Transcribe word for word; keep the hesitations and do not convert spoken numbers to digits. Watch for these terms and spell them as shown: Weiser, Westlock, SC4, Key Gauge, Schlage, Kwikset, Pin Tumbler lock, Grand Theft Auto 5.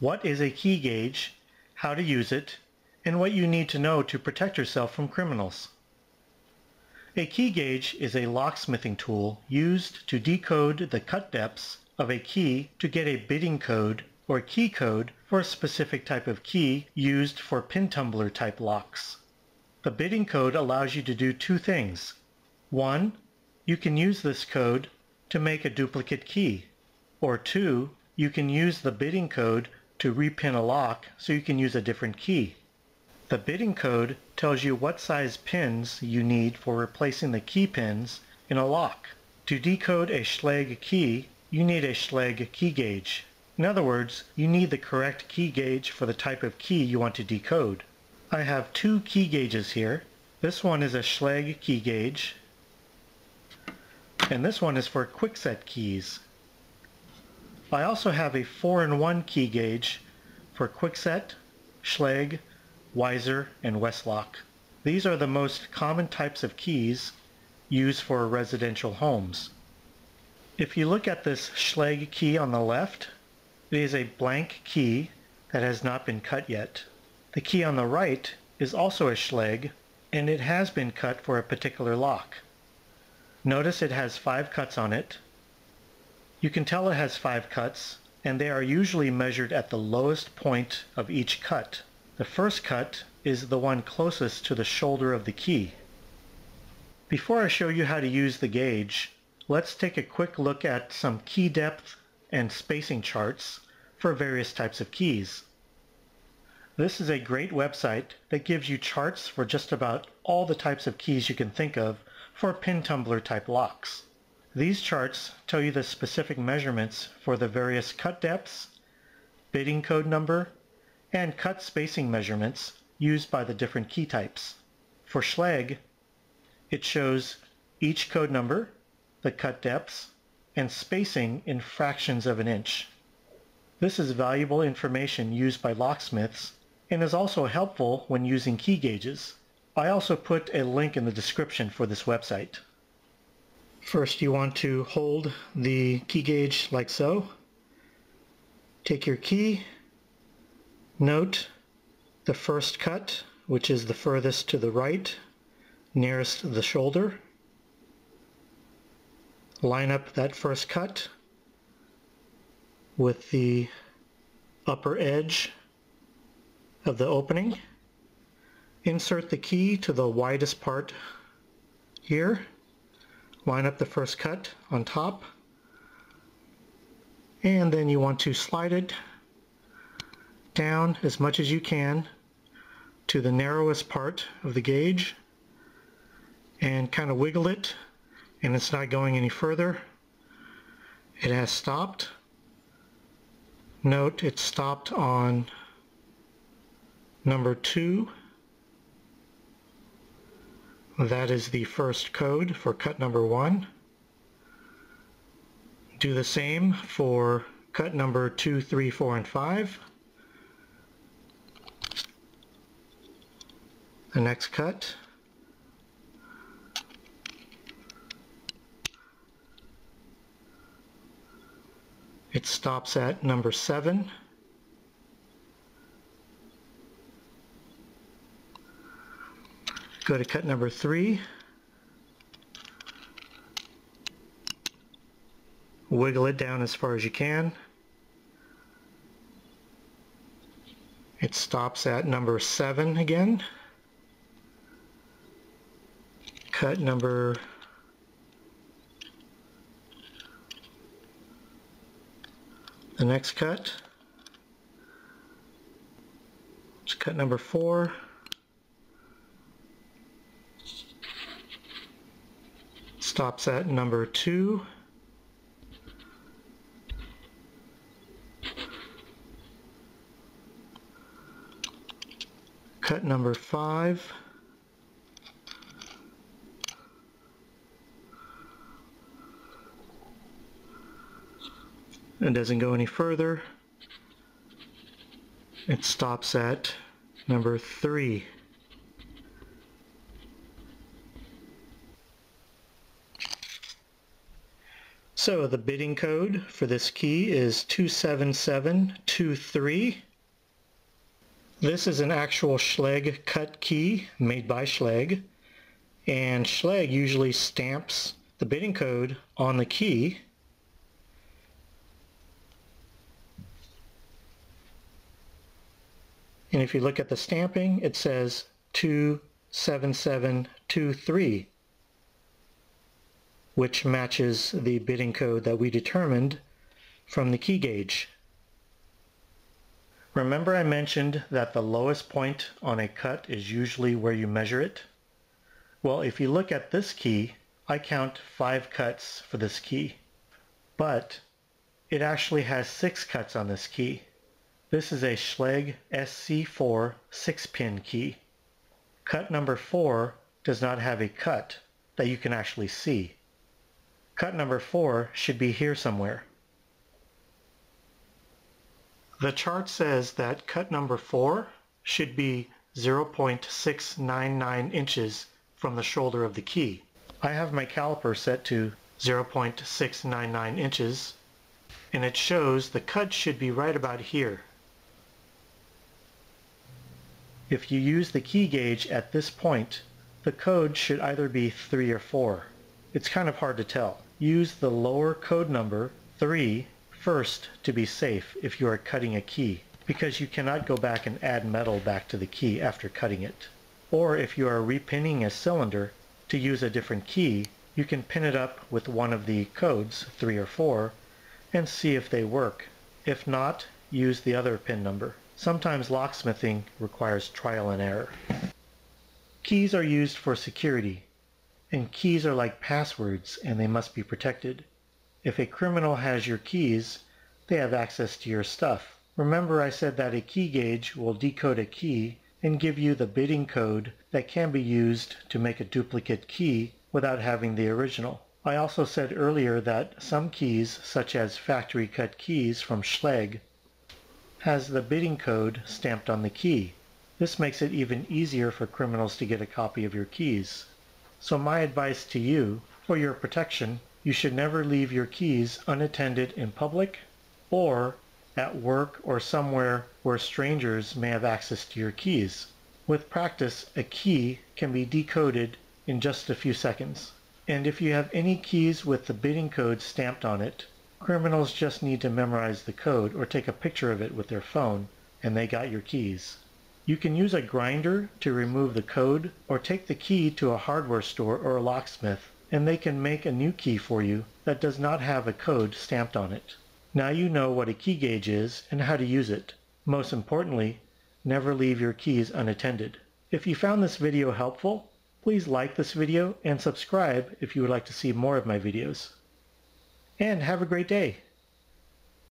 what is a key gauge, how to use it, and what you need to know to protect yourself from criminals. A key gauge is a locksmithing tool used to decode the cut depths of a key to get a bidding code or key code for a specific type of key used for pin tumbler type locks. The bidding code allows you to do two things. One, you can use this code to make a duplicate key, or two, you can use the bidding code to repin a lock so you can use a different key. The bidding code tells you what size pins you need for replacing the key pins in a lock. To decode a Schlage key, you need a Schlage key gauge. In other words, you need the correct key gauge for the type of key you want to decode. I have two key gauges here. This one is a Schlage key gauge, and this one is for Kwikset keys. I also have a four in one key gauge for Kwikset, Schlage, Weiser, and Westlock. These are the most common types of keys used for residential homes. If you look at this Schlage key on the left, it is a blank key that has not been cut yet. The key on the right is also a Schlage, and it has been cut for a particular lock. Notice it has five cuts on it. You can tell it has five cuts, and they are usually measured at the lowest point of each cut. The first cut is the one closest to the shoulder of the key. Before I show you how to use the gauge, let's take a quick look at some key depth and spacing charts for various types of keys. This is a great website that gives you charts for just about all the types of keys you can think of for pin tumbler type locks. These charts tell you the specific measurements for the various cut depths, bidding code number, and cut spacing measurements used by the different key types. For Schlage, it shows each code number, the cut depths, and spacing in fractions of an inch. This is valuable information used by locksmiths and is also helpful when using key gauges. I also put a link in the description for this website. First, you want to hold the key gauge like so. Take your key. Note the first cut, which is the furthest to the right, nearest the shoulder. Line up that first cut with the upper edge of the opening. Insert the key to the widest part here. Line up the first cut on top, and then you want to slide it down as much as you can to the narrowest part of the gauge and kind of wiggle it, and it's not going any further. It has stopped. Note it stopped on number two. That is the first code for cut number one. Do the same for cut number two, three, four, and five. The next cut. It stops at number seven. Go to cut number three. Wiggle it down as far as you can. It stops at number seven again. Cut number the next cut. It's cut number four. Stops at number two. Cut number five. It doesn't go any further. It stops at number three. So the bidding code for this key is two seven seven two three. This is an actual Schlage cut key made by Schlage, and Schlage usually stamps the bidding code on the key. And if you look at the stamping, it says two seven seven two three, which matches the bidding code that we determined from the key gauge. Remember I mentioned that the lowest point on a cut is usually where you measure it? Well, if you look at this key, I count five cuts for this key, but it actually has six cuts on this key. This is a Schlage S C four six pin key. Cut number four does not have a cut that you can actually see. Cut number four should be here somewhere. The chart says that cut number four should be zero point six nine nine inches from the shoulder of the key. I have my caliper set to zero point six nine nine inches, and it shows the cut should be right about here. If you use the key gauge at this point, the code should either be three or four. It's kind of hard to tell. Use the lower code number, three, first to be safe if you are cutting a key, because you cannot go back and add metal back to the key after cutting it. Or if you are repinning a cylinder to use a different key, you can pin it up with one of the codes, three or four, and see if they work. If not, use the other pin number. Sometimes locksmithing requires trial and error. Keys are used for security, and keys are like passwords and they must be protected. If a criminal has your keys, they have access to your stuff. Remember I said that a key gauge will decode a key and give you the bidding code that can be used to make a duplicate key without having the original. I also said earlier that some keys, such as factory cut keys from Schlage, has the bidding code stamped on the key. This makes it even easier for criminals to get a copy of your keys. So my advice to you, for your protection, you should never leave your keys unattended in public or at work or somewhere where strangers may have access to your keys. With practice, a key can be decoded in just a few seconds. And if you have any keys with the bidding code stamped on it, criminals just need to memorize the code or take a picture of it with their phone, and they got your keys. You can use a grinder to remove the code or take the key to a hardware store or a locksmith, and they can make a new key for you that does not have a code stamped on it. Now you know what a key gauge is and how to use it. Most importantly, never leave your keys unattended. If you found this video helpful, please like this video and subscribe if you would like to see more of my videos. And have a great day!